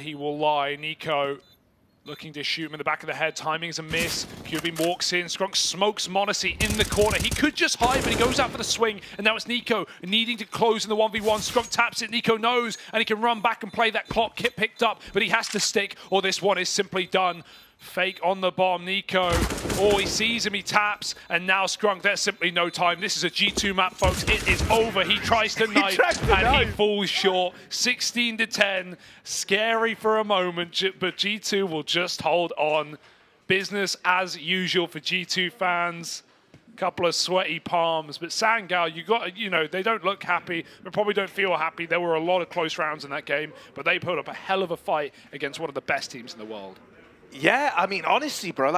he will lie. NiKo looking to shoot him in the back of the head. Timing's a miss. Cubin walks in. Skrunk smokes m0NESY in the corner. He could just hide, but he goes out for the swing. And now it's NiKo needing to close in the 1v1. Skrunk taps it. NiKo knows, and he can run back and play that clock. Kit picked up, but he has to stick, or this one is simply done. Fake on the bomb. NiKo, oh, he sees him, he taps, and now Skrunk, there's simply no time. This is a G2 map, folks. It is over. He tries to knife, and he falls short. 16-10. Scary for a moment, but G2 will just hold on. Business as usual for G2 fans. Couple of sweaty palms, but Sangal, they don't look happy. They probably don't feel happy. There were a lot of close rounds in that game, but they put up a hell of a fight against one of the best teams in the world. Yeah, I mean, honestly, bro,